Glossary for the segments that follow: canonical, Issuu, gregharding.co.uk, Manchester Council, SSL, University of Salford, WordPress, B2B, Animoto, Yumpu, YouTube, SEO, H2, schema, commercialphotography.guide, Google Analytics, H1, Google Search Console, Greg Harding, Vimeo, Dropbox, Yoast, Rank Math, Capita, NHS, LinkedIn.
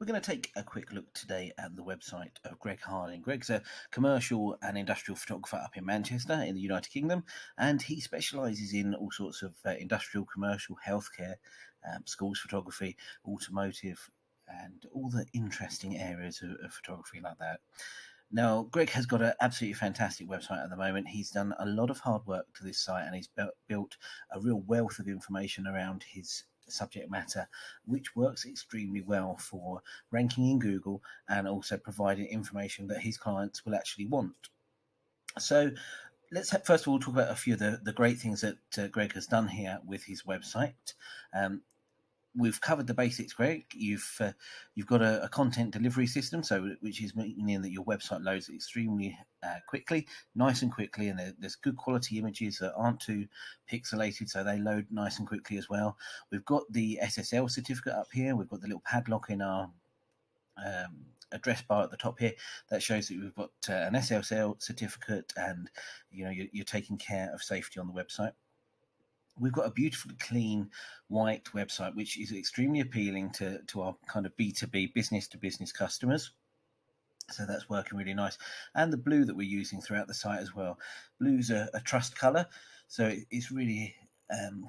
We're going to take a quick look today at the website of Greg Harding. Greg's a commercial and industrial photographer up in Manchester in the United Kingdom, and he specialises in all sorts of industrial, commercial, healthcare, schools photography, automotive, and all the interesting areas of photography like that. Now, Greg has got an absolutely fantastic website at the moment. He's done a lot of hard work to this site, and he's built a real wealth of information around his subject matter, which works extremely well for ranking in Google and also providing information that his clients will actually want. So let's first of all talk about a few of the great things that Greg has done here with his website. We've covered the basics, Greg. You've got a content delivery system, so which is meaning that your website loads extremely quickly, nice and quickly, and there's good quality images that aren't too pixelated, so they load nice and quickly as well. We've got the SSL certificate up here. We've got the little padlock in our address bar at the top here that shows that we've got an SSL certificate, and you know you're taking care of safety on the website. We've got a beautifully clean white website, which is extremely appealing to our kind of B2B, business-to-business customers. So that's working really nice. And the blue that we're using throughout the site as well. Blue's a trust colour, so it's really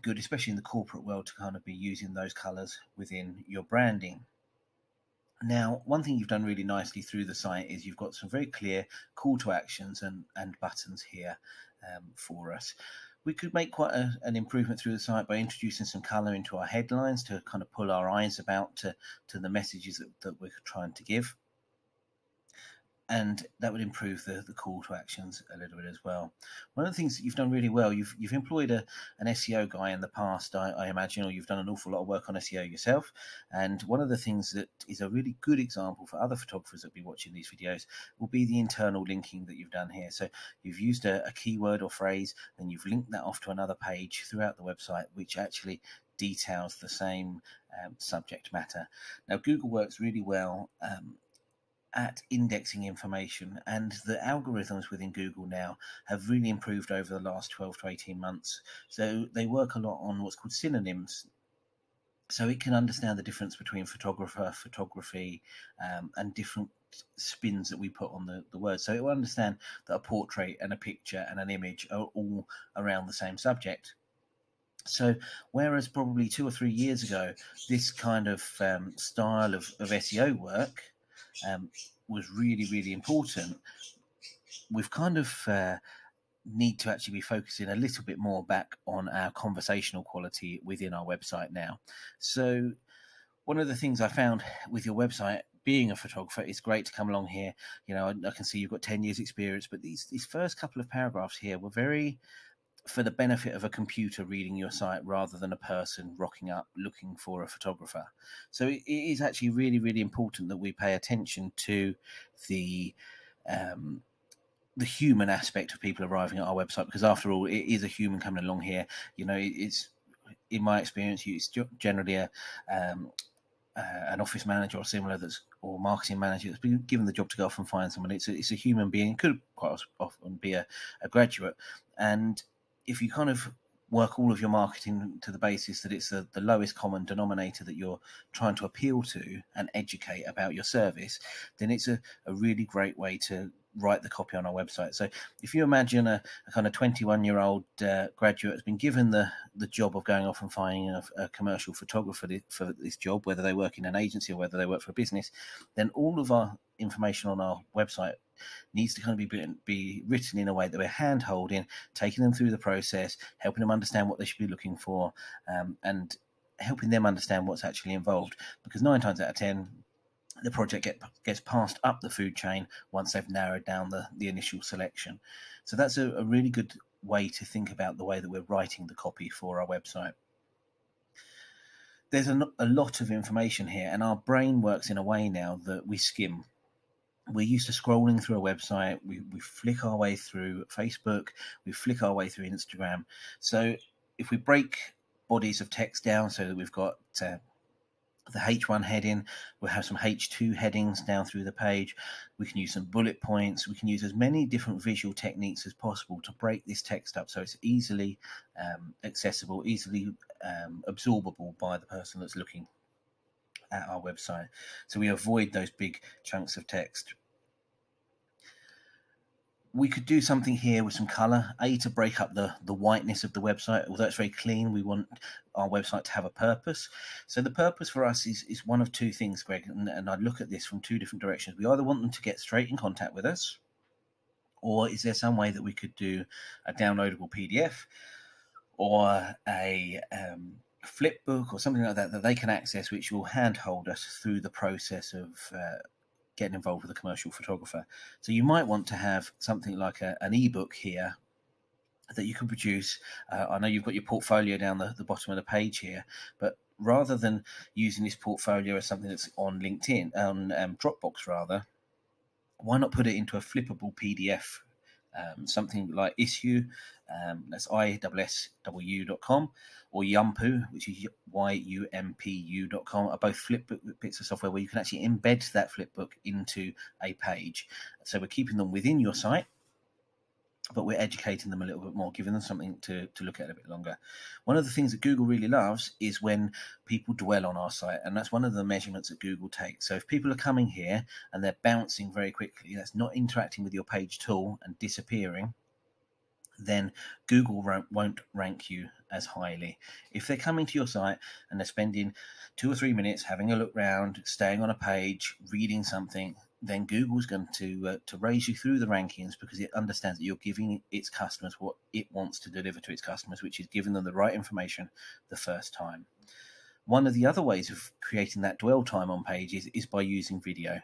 good, especially in the corporate world, to kind of be using those colours within your branding. Now, one thing you've done really nicely through the site is you've got some very clear call to actions and buttons here for us. We could make quite an improvement through the site by introducing some colour into our headlines to kind of pull our eyes about to the messages that we're trying to give. And that would improve the call to actions a little bit as well. One of the things that you've done really well, you've employed an SEO guy in the past, I imagine, or you've done an awful lot of work on SEO yourself. And one of the things that is a really good example for other photographers that will be watching these videos will be the internal linking that you've done here. So you've used a keyword or phrase, then you've linked that off to another page throughout the website, which actually details the same subject matter. Now, Google works really well at indexing information, and the algorithms within Google now have really improved over the last 12 to 18 months. So they work a lot on what's called synonyms. So it can understand the difference between photographer, photography, and different spins that we put on the word. So it will understand that a portrait and a picture and an image are all around the same subject. So whereas probably 2 or 3 years ago, this kind of style of SEO work was really, really important, we've kind of need to actually be focusing a little bit more back on our conversational quality within our website now. So one of the things I found with your website, being a photographer, it's great to come along here. You know, I can see you've got 10 years experience, but these first couple of paragraphs here were very for the benefit of a computer reading your site rather than a person rocking up looking for a photographer. So it is actually really, really important that we pay attention to the human aspect of people arriving at our website, because after all, it is a human coming along here. You know, it's, in my experience, it's generally an office manager or similar or marketing manager that's been given the job to go off and find someone. It's a human being. It could quite often be a graduate. And if you kind of work all of your marketing to the basis that it's the lowest common denominator that you're trying to appeal to and educate about your service, then it's a really great way to write the copy on our website. So if you imagine a kind of 21-year-old graduate has been given the job of going off and finding a commercial photographer for this job, whether they work in an agency or whether they work for a business, then all of our information on our website needs to kind of be written in a way that we're hand-holding, taking them through the process, helping them understand what they should be looking for, and helping them understand what's actually involved. Because 9 times out of 10, the project gets passed up the food chain once they've narrowed down the initial selection. So that's a really good way to think about the way that we're writing the copy for our website. There's a lot of information here, and our brain works in a way now that we skim. We're used to scrolling through a website, we flick our way through Facebook, we flick our way through Instagram. So if we break bodies of text down so that we've got the H1 heading, we'll have some H2 headings down through the page, we can use some bullet points, we can use as many different visual techniques as possible to break this text up so it's easily accessible, easily absorbable by the person that's looking at our website. So we avoid those big chunks of text. We could do something here with some color, A, to break up the whiteness of the website. Although it's very clean, we want our website to have a purpose. So the purpose for us is one of two things, Greg, and I look at this from two different directions. We either want them to get straight in contact with us, or is there some way that we could do a downloadable PDF or a flip book or something like that that they can access, which will handhold us through the process of getting involved with a commercial photographer. So you might want to have something like an ebook here that you can produce. I know you've got your portfolio down the bottom of the page here, but rather than using this portfolio as something that's on LinkedIn, on Dropbox rather, why not put it into a flippable PDF, something like Issuu, that's issuu.com, or Yumpu, which is yumpu.com, are both flipbook bits of software where you can actually embed that flipbook into a page. So we're keeping them within your site, but we're educating them a little bit more, giving them something to look at a bit longer. One of the things that Google really loves is when people dwell on our site, and that's one of the measurements that Google takes. So if people are coming here and they're bouncing very quickly, that's not interacting with your page at all and disappearing, then Google won't rank you as highly. If they're coming to your site and they're spending 2 or 3 minutes having a look around, staying on a page, reading something, then Google's going to raise you through the rankings because it understands that you're giving its customers what it wants to deliver to its customers, which is giving them the right information the first time. One of the other ways of creating that dwell time on pages is by using video.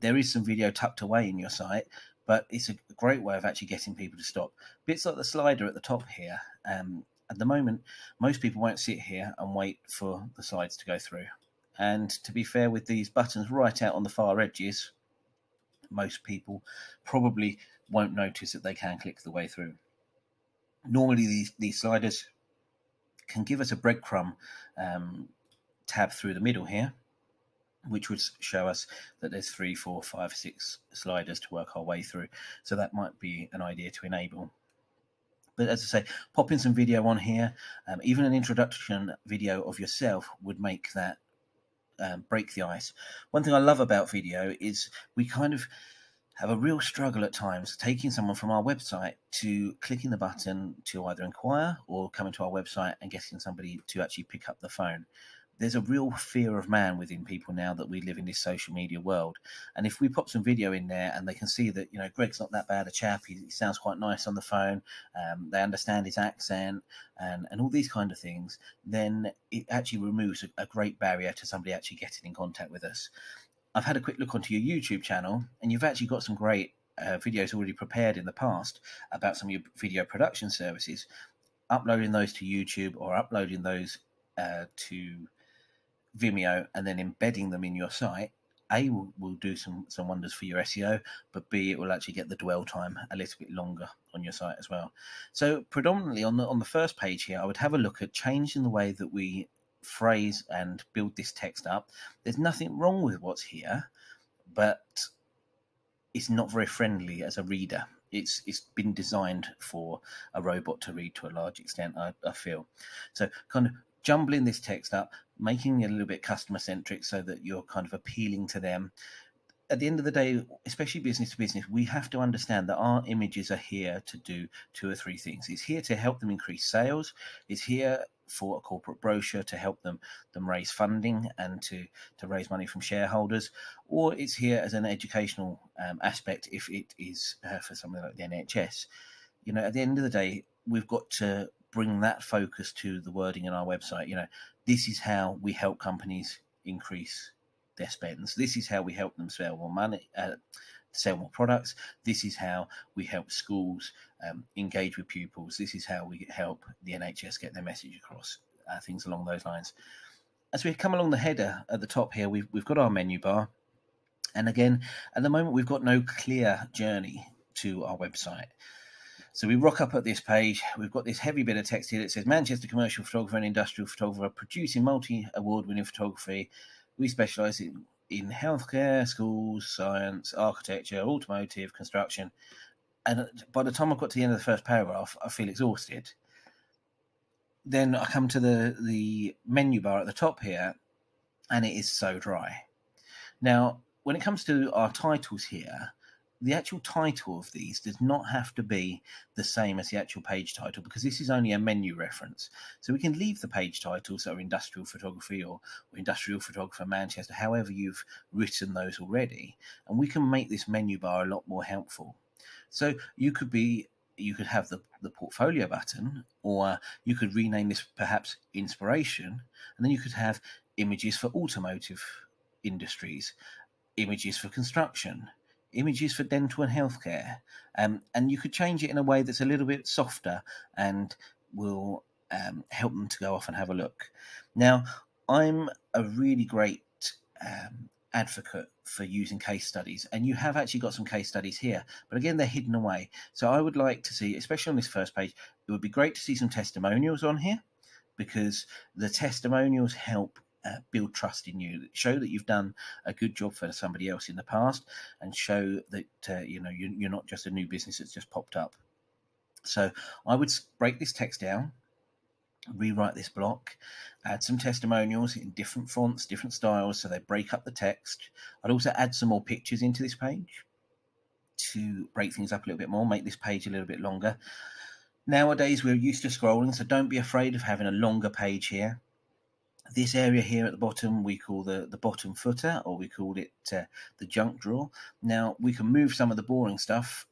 There is some video tucked away in your site, but it's a great way of actually getting people to stop. Bits like the slider at the top here. At the moment, most people won't sit here and wait for the slides to go through. And to be fair, with these buttons right out on the far edges, most people probably won't notice that they can click the way through. Normally, these sliders can give us a breadcrumb tab through the middle here, which would show us that there's 3, 4, 5, 6 sliders to work our way through. So that might be an idea to enable. But as I say, popping some video on here, even an introduction video of yourself would make that break the ice. One thing I love about video is we kind of have a real struggle at times taking someone from our website to clicking the button to either inquire or coming to our website and getting somebody to actually pick up the phone. There's a real fear of man within people now that we live in this social media world. And if we pop some video in there and they can see that, you know, Greg's not that bad a chap, he sounds quite nice on the phone, they understand his accent and all these kind of things, then it actually removes a great barrier to somebody actually getting in contact with us. I've had a quick look onto your YouTube channel and you've actually got some great videos already prepared in the past about some of your video production services. Uploading those to YouTube or uploading those to Vimeo and then embedding them in your site, A, will do some wonders for your SEO, but B, it will actually get the dwell time a little bit longer on your site as well. So predominantly on the first page here, I would have a look at changing the way that we phrase and build this text up. There's nothing wrong with what's here, but it's not very friendly as a reader. It's been designed for a robot to read to a large extent, I feel. So kind of jumbling this text up, making it a little bit customer-centric so that you're kind of appealing to them. At the end of the day, especially business to business, we have to understand that our images are here to do 2 or 3 things. It's here to help them increase sales. It's here for a corporate brochure to help them raise funding and to raise money from shareholders. Or it's here as an educational aspect if it is for something like the NHS. You know, at the end of the day, we've got to bring that focus to the wording in our website. You know, this is how we help companies increase their spends. This is how we help them sell more money, sell more products. This is how we help schools engage with pupils. This is how we help the NHS get their message across, things along those lines. As we come along the header at the top here, we've got our menu bar. And again, at the moment, we've got no clear journey to our website. So we rock up at this page, we've got this heavy bit of text here that says Manchester commercial photographer and industrial photographer producing multi-award-winning photography. We specialise in healthcare, schools, science, architecture, automotive, construction. And by the time I've got to the end of the first paragraph, I feel exhausted. Then I come to the menu bar at the top here and it is so dry. Now, when it comes to our titles here, the actual title of these does not have to be the same as the actual page title, because this is only a menu reference. So we can leave the page titles that are industrial photography or industrial photographer Manchester, however you've written those already, and we can make this menu bar a lot more helpful. So you could have the portfolio button, or you could rename this perhaps inspiration, and then you could have images for automotive industries, images for construction, images for dental and healthcare, and you could change it in a way that's a little bit softer and will help them to go off and have a look. Now, I'm a really great advocate for using case studies, and you have actually got some case studies here, but again, they're hidden away. So I would like to see, especially on this first page, it would be great to see some testimonials on here, because the testimonials help build trust in you, show that you've done a good job for somebody else in the past, and show that you know, you're not just a new business that's just popped up. So I would break this text down, rewrite this block, add some testimonials in different fonts, different styles, so they break up the text. I'd also add some more pictures into this page to break things up a little bit more, make this page a little bit longer. Nowadays we're used to scrolling, so don't be afraid of having a longer page here. This area here at the bottom we call the bottom footer, or we called it the junk drawer. Now we can move some of the boring stuff,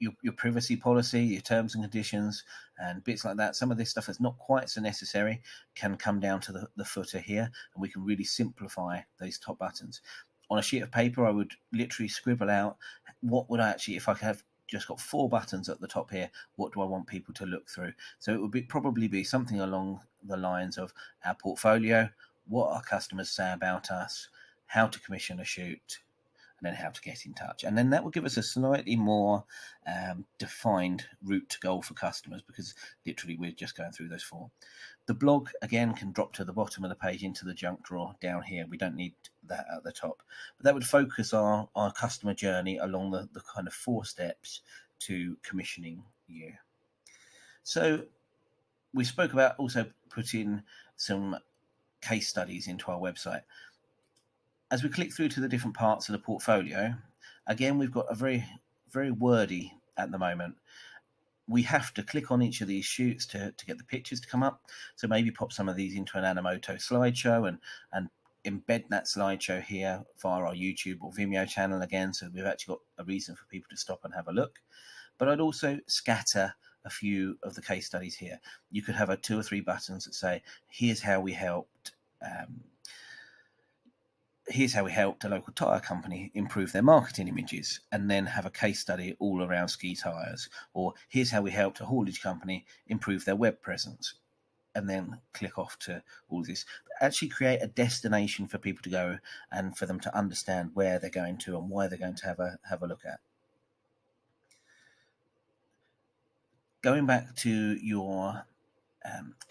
your privacy policy, your terms and conditions and bits like that. Some of this stuff that's not quite so necessary can come down to the footer here, and we can really simplify those top buttons. On a sheet of paper I would literally scribble out what would I actually, if I could have just got 4 buttons at the top here, what do I want people to look through? So it would be probably be something along the lines of our portfolio, what our customers say about us, how to commission a shoot, and then how to get in touch. And then that will give us a slightly more defined route to goal for customers, because literally we're just going through those 4. The blog again can drop to the bottom of the page into the junk drawer down here. We don't need that at the top, but that would focus our customer journey along the kind of 4 steps to commissioning you. So we spoke about also putting some case studies into our website. As we click through to the different parts of the portfolio, again, we've got a very, very wordy at the moment. We have to click on each of these shoots to get the pictures to come up. So maybe pop some of these into an Animoto slideshow and embed that slideshow here via our YouTube or Vimeo channel again, so we've actually got a reason for people to stop and have a look. But I'd also scatter a few of the case studies here. You could have 2 or 3 buttons that say, here's how we helped a local tyre company improve their marketing images, and then have a case study all around ski tyres, or here's how we helped a haulage company improve their web presence, and then click off to all this. But actually create a destination for people to go and for them to understand where they're going to and why they're going to have a look at. Going back to your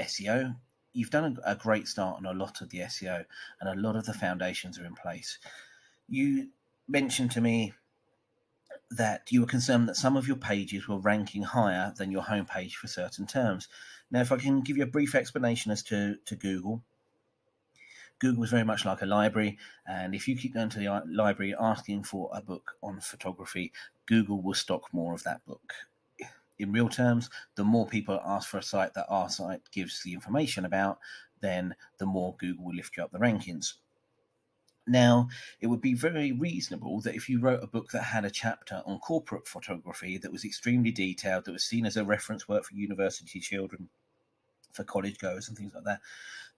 SEO, you've done a great start on a lot of the SEO, and a lot of the foundations are in place. You mentioned to me that you were concerned that some of your pages were ranking higher than your homepage for certain terms. Now, if I can give you a brief explanation as to Google. Google is very much like a library, and if you keep going to the library asking for a book on photography, Google will stock more of that book. In real terms, the more people ask for a site that our site gives the information about, then the more Google will lift you up the rankings. Now, it would be very reasonable that if you wrote a book that had a chapter on corporate photography that was extremely detailed, that was seen as a reference work for university children, for college goers and things like that,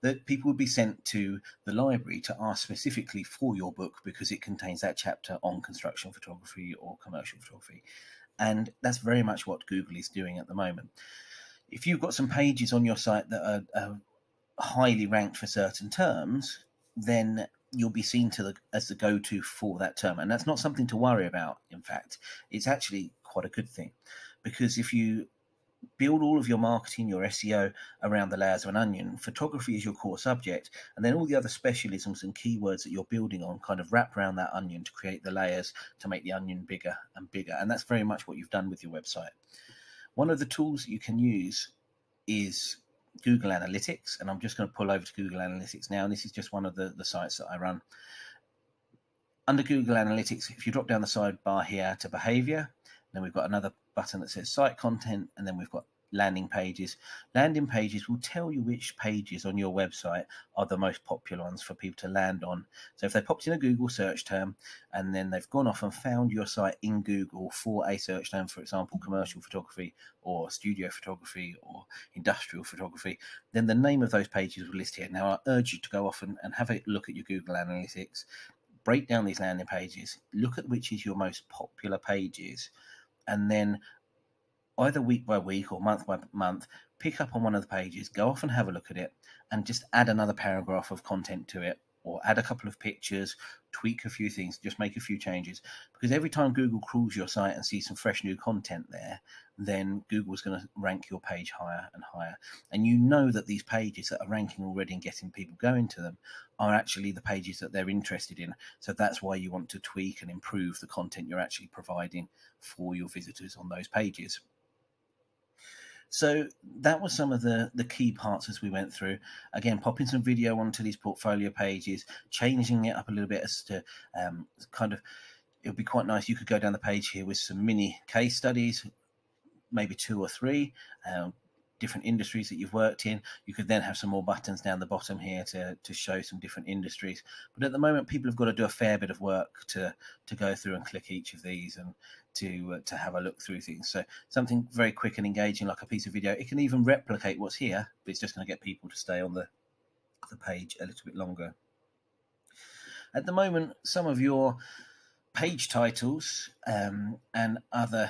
that people would be sent to the library to ask specifically for your book because it contains that chapter on construction photography or commercial photography. And that's very much what Google is doing at the moment. If you've got some pages on your site that are highly ranked for certain terms, then you'll be seen as the go-to for that term. And that's not something to worry about. In fact, it's actually quite a good thing, because if you build all of your marketing, your SEO around the layers of an onion, photography is your core subject, and then all the other specialisms and keywords that you're building on kind of wrap around that onion to create the layers to make the onion bigger and bigger. And that's very much what you've done with your website. One of the tools that you can use is Google Analytics, and I'm just going to pull over to Google Analytics now, and this is just one of the sites that I run. Under Google Analytics, if you drop down the sidebar here to behavior, then we've got another button that says site content, and then we've got landing pages. Landing pages will tell you which pages on your website are the most popular ones for people to land on. So if they popped in a Google search term and then they've gone off and found your site in Google for a search term, for example, commercial photography or studio photography or industrial photography, then the name of those pages will list here. Now, I urge you to go off and have a look at your Google Analytics, break down these landing pages, look at which is your most popular pages, and then either week by week or month by month, pick up on one of the pages, go off and have a look at it, and just add another paragraph of content to it, or add a couple of pictures, tweak a few things, just make a few changes. Because every time Google crawls your site and sees some fresh new content there, then Google's going to rank your page higher and higher. And you know that these pages that are ranking already and getting people going to them are actually the pages that they're interested in. So that's why you want to tweak and improve the content you're actually providing for your visitors on those pages. So that was some of the key parts as we went through. Again, popping some video onto these portfolio pages, changing it up a little bit as to kind of, it would be quite nice. You could go down the page here with some mini case studies, maybe 2 or 3, different industries that you've worked in. You could then have some more buttons down the bottom here to show some different industries. But at the moment, people have got to do a fair bit of work to go through and click each of these and to have a look through things. So something very quick and engaging, like a piece of video. It can even replicate what's here, but it's just going to get people to stay on the page a little bit longer. At the moment, some of your page titles and other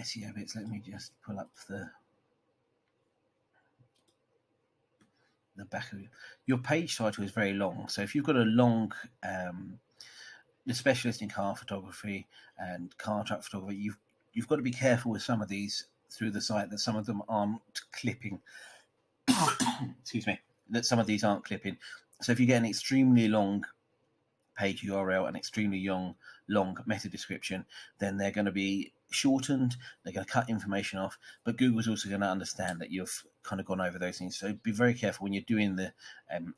SEO bits, let me just pull up the back of it. Your page title is very long. So if you've got a long, the specialist in car photography and car track photography, you've got to be careful with some of these through the site, that some of them aren't clipping. Excuse me, that some of these aren't clipping. So if you get an extremely long page URL, an extremely long meta description, then they're going to be shortened, they're going to cut information off, but Google's also going to understand that you've kind of gone over those things. So be very careful when you're doing the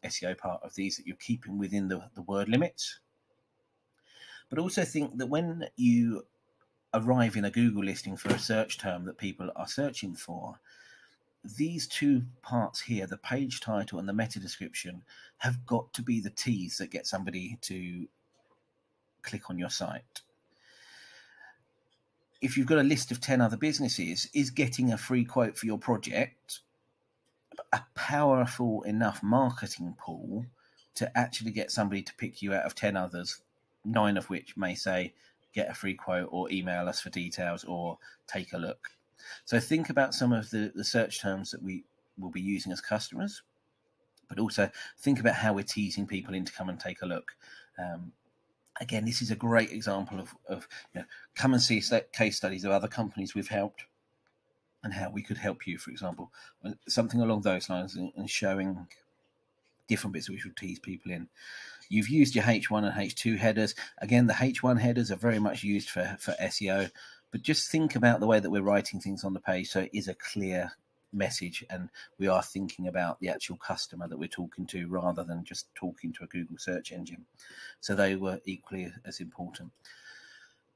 SEO part of these that you're keeping within the word limits. But also think that when you arrive in a Google listing for a search term that people are searching for, these two parts here, the page title and the meta description, have got to be the T's that get somebody to click on your site. If you've got a list of 10 other businesses, is getting a free quote for your project a powerful enough marketing pool to actually get somebody to pick you out of 10 others, 9 of which may say, get a free quote or email us for details or take a look. So think about some of the search terms that we will be using as customers, but also think about how we're teasing people in to come and take a look. Again, this is a great example of you know, come and see case studies of other companies we've helped and how we could help you, for example, something along those lines, and showing different bits which will tease people in. You've used your H1 and H2 headers. Again, the H1 headers are very much used for SEO, but just think about the way that we're writing things on the page so it is a clear message and we are thinking about the actual customer that we're talking to rather than just talking to a Google search engine. So they were equally as important.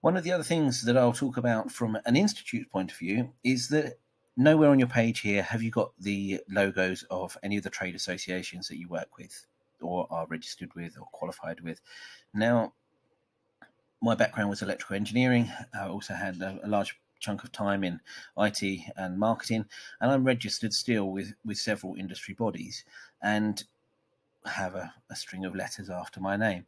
One of the other things that I'll talk about from an institute point of view is that nowhere on your page here have you got the logos of any of the trade associations that you work with or are registered with or qualified with. Now, my background was electrical engineering. I also had a large chunk of time in IT and marketing, and I'm registered still with several industry bodies and have a string of letters after my name.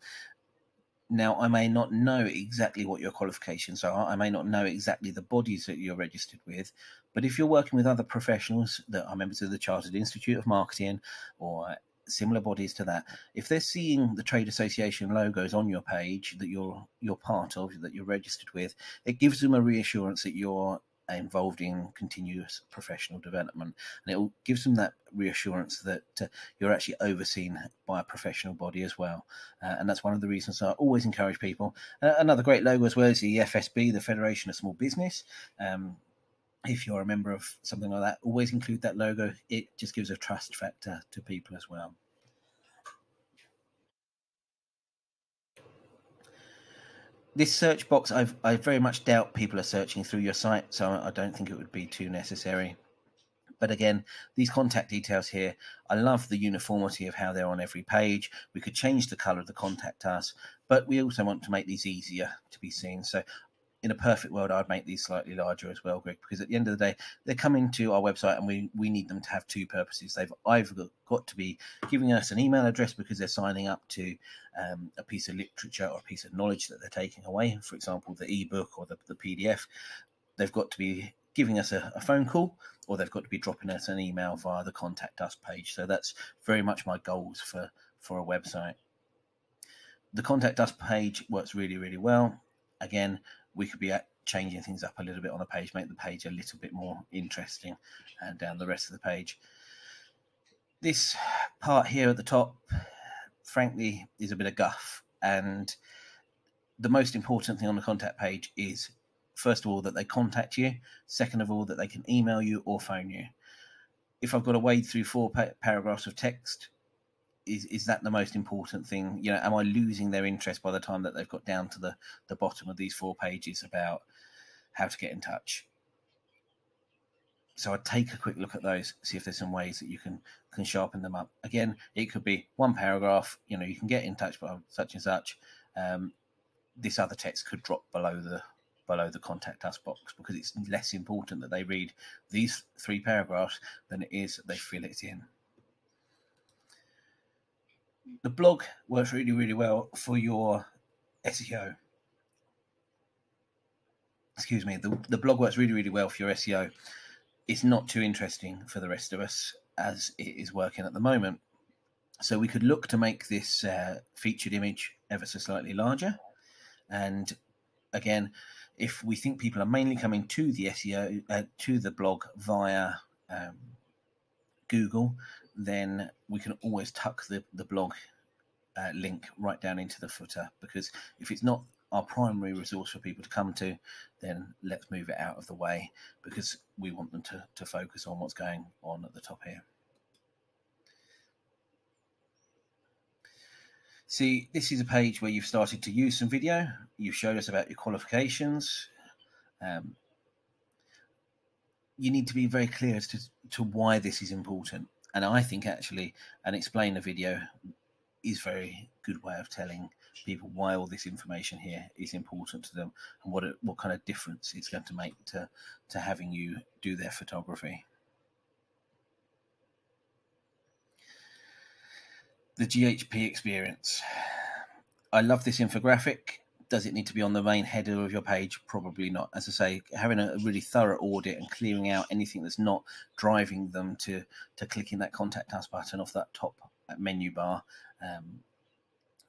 Now, I may not know exactly what your qualifications are. I may not know exactly the bodies that you're registered with, but if you're working with other professionals that are members of the Chartered Institute of Marketing or similar bodies to that, if they're seeing the trade association logos on your page that you're part of, that you're registered with, it gives them a reassurance that you're involved in continuous professional development, and it gives them that reassurance that you're actually overseen by a professional body as well, and that's one of the reasons I always encourage people. Another great logo as well is the FSB, the Federation of Small Business. if you're a member of something like that, always include that logo. It just gives a trust factor to people as well. This search box, I very much doubt people are searching through your site, so I don't think it would be too necessary. But again, these contact details here, I love the uniformity of how they're on every page. We could change the color of the contact us, but we also want to make these easier to be seen. So in a perfect world, I'd make these slightly larger as well, Greg, because at the end of the day, they're coming to our website and we need them to have two purposes. They've either got to be giving us an email address because they're signing up to a piece of literature or a piece of knowledge that they're taking away, for example, the ebook or the PDF. They've got to be giving us a phone call, or they've got to be dropping us an email via the contact us page. So that's very much my goals for a website. The contact us page works really, really well. Again, we could be changing things up a little bit on the page, make the page a little bit more interesting and down the rest of the page. This part here at the top, frankly, is a bit of guff. And the most important thing on the contact page is, first of all, that they contact you. Second of all, that they can email you or phone you. If I've got to wade through four paragraphs of text, is that the most important thing? You know, am I losing their interest by the time that they've got down to the bottom of these four pages about how to get in touch? So I'd take a quick look at those, see if there's some ways that you can sharpen them up. Again, it could be one paragraph, you know, you can get in touch by such and such. This other text could drop below the contact us box, because it's less important that they read these three paragraphs than it is that they fill it in. The blog works really, really well for your SEO. Excuse me, the blog works really, really well for your SEO. It's not too interesting for the rest of us as it is working at the moment. So we could look to make this featured image ever so slightly larger. And again, if we think people are mainly coming to the SEO, to the blog via Google, then we can always tuck the blog link right down into the footer, because if it's not our primary resource for people to come to, then let's move it out of the way, because we want them to focus on what's going on at the top here. See, this is a page where you've started to use some video. You've showed us about your qualifications. You need to be very clear as to why this is important. And I think actually an explainer video is a very good way of telling people why all this information here is important to them and what kind of difference it's going to make to having you do their photography. The GHP experience. I love this infographic. Does it need to be on the main header of your page? Probably not. As I say, having a really thorough audit and clearing out anything that's not driving them to clicking that contact us button off that top menu bar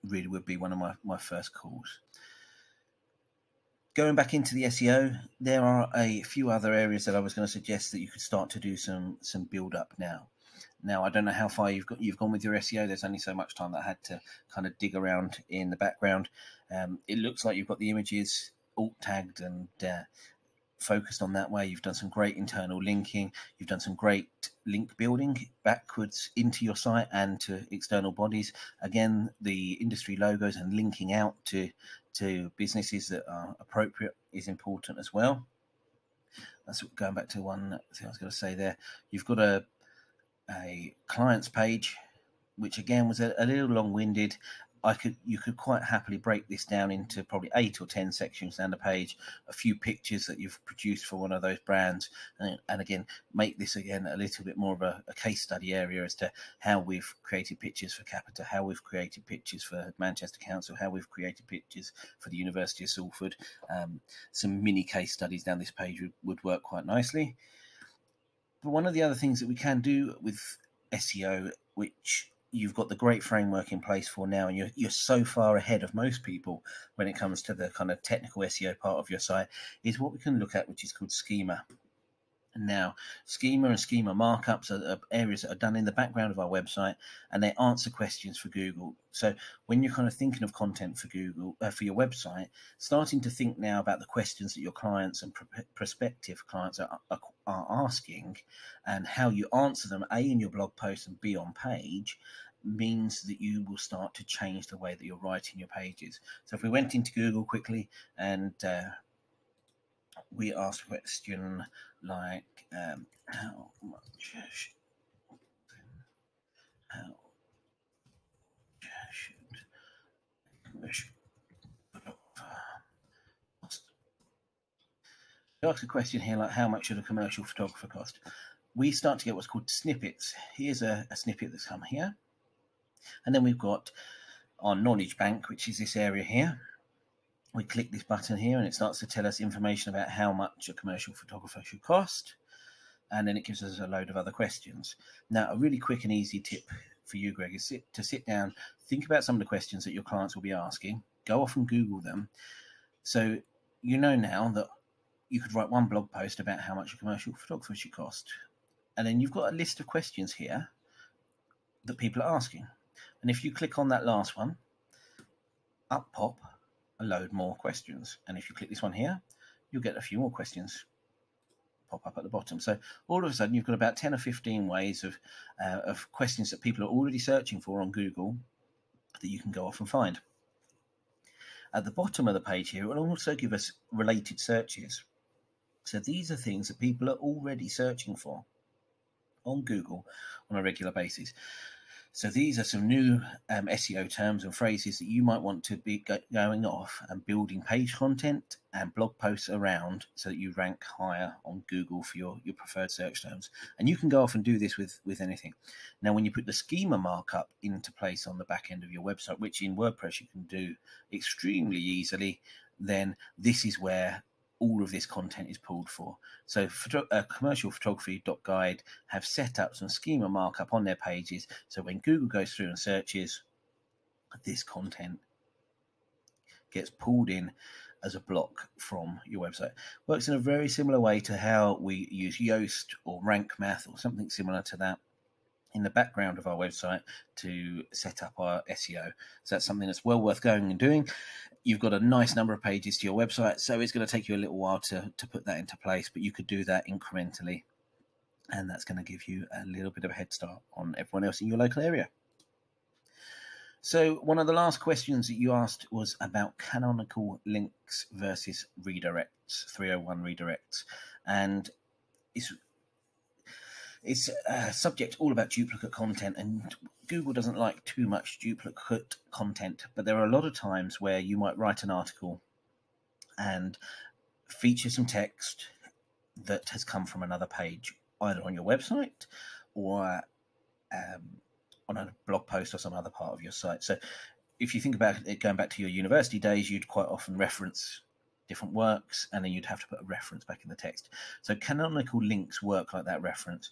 really would be one of my first calls. Going back into the SEO, there are a few other areas that I was going to suggest that you could start to do some build up now. Now, I don't know how far you've gone with your SEO. There's only so much time that I had to kind of dig around in the background. It looks like you've got the images alt tagged and focused on that way. You've done some great internal linking. You've done some great link building backwards into your site and to external bodies. Again, the industry logos and linking out to businesses that are appropriate is important as well. That's going back to one thing I was going to say there. You've got a clients page, which again was a little long-winded. You could quite happily break this down into probably 8 or 10 sections down the page, a few pictures that you've produced for one of those brands, and again make this again a little bit more of a case study area as to how we've created pictures for Capita, how we've created pictures for Manchester Council, how we've created pictures for the University of Salford. Some mini case studies down this page would work quite nicely. But one of the other things that we can do with SEO, which you've got the great framework in place for now, and you're so far ahead of most people when it comes to the kind of technical SEO part of your site, is what we can look at, which is called schema. now. Schema and schema markups are areas that are done in the background of our website, and they answer questions for Google. So when you're kind of thinking of content for Google, for your website, starting to think now about the questions that your clients and prospective clients are asking, and how you answer them, A, in your blog post, and B, on page, means that you will start to change the way that you're writing your pages. So if we went into Google quickly and we asked a question like how should commercial cost? We asked a question here like, how much should a commercial photographer cost? We start to get what's called snippets. Here's a snippet that's come here. And then we've got our knowledge bank, which is this area here. We click this button here and it starts to tell us information about how much a commercial photographer should cost. And then it gives us a load of other questions. Now, a really quick and easy tip for you, Greg, is to sit down, think about some of the questions that your clients will be asking, go off and Google them. So you know now that you could write one blog post about how much a commercial photographer should cost. And then you've got a list of questions here that people are asking. And if you click on that last one, up pop a load more questions. And if you click this one here, you'll get a few more questions pop up at the bottom. So all of a sudden, you've got about 10 or 15 ways of questions that people are already searching for on Google that you can go off and find. At the bottom of the page here, it will also give us related searches. So these are things that people are already searching for on Google on a regular basis. So these are some new SEO terms and phrases that you might want to be going off and building page content and blog posts around, so that you rank higher on Google for your preferred search terms. And you can go off and do this with anything. Now, when you put the schema markup into place on the back end of your website, which in WordPress you can do extremely easily, then this is where all of this content is pulled for. So commercialphotography.guide have set up some schema markup on their pages. So when Google goes through and searches, this content gets pulled in as a block from your website. Works in a very similar way to how we use Yoast or Rank Math or something similar to that in the background of our website to set up our SEO. So that's something that's well worth going and doing. You've got a nice number of pages to your website, so it's going to take you a little while to put that into place, but you could do that incrementally, and that's going to give you a little bit of a head start on everyone else in your local area. So one of the last questions that you asked was about canonical links versus redirects, 301 redirects, and it's a subject all about duplicate content, and Google doesn't like too much duplicate content, but there are a lot of times where you might write an article and feature some text that has come from another page, either on your website or on a blog post or some other part of your site. So if you think about it, going back to your university days, you'd quite often reference different works, and then you'd have to put a reference back in the text. So canonical links work like that reference.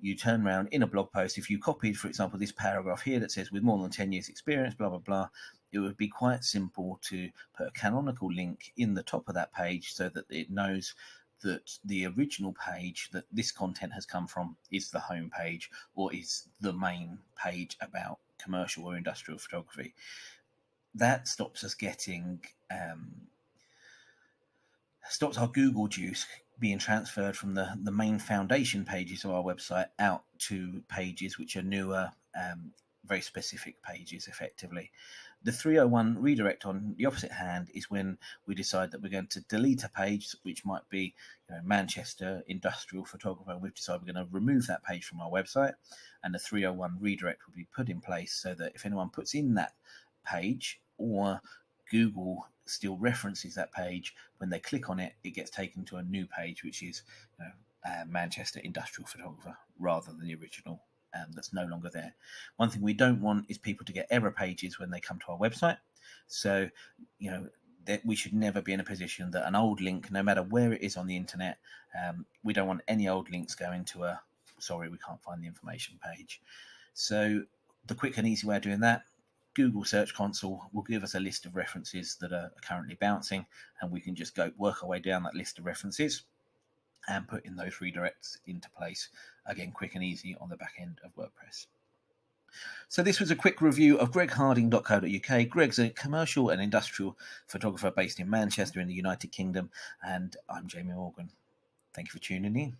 You turn around in a blog post, if you copied, for example, this paragraph here that says, with more than 10 years experience, blah, blah, blah, it would be quite simple to put a canonical link in the top of that page so that it knows that the original page that this content has come from is the home page, or is the main page about commercial or industrial photography. That stops us getting... stops our Google juice being transferred from the main foundation pages of our website out to pages which are newer, very specific pages, effectively. The 301 redirect, on the opposite hand, is when we decide that we're going to delete a page, which might be, you know, Manchester Industrial Photographer, and we've decided we're going to remove that page from our website, and the 301 redirect will be put in place so that if anyone puts in that page, or Google still references that page, when they click on it, it gets taken to a new page, which is, you know, Manchester Industrial Photographer, rather than the original that's no longer there. One thing we don't want is people to get error pages when they come to our website. So, you know, that we should never be in a position that an old link, no matter where it is on the internet, we don't want any old links going to a, sorry, we can't find the information page. So the quick and easy way of doing that, Google Search Console will give us a list of references that are currently bouncing, and we can just go work our way down that list of references and putting those redirects into place, again, quick and easy on the back end of WordPress. So this was a quick review of gregharding.co.uk. Greg's a commercial and industrial photographer based in Manchester in the United Kingdom, and I'm Jamie Morgan. Thank you for tuning in.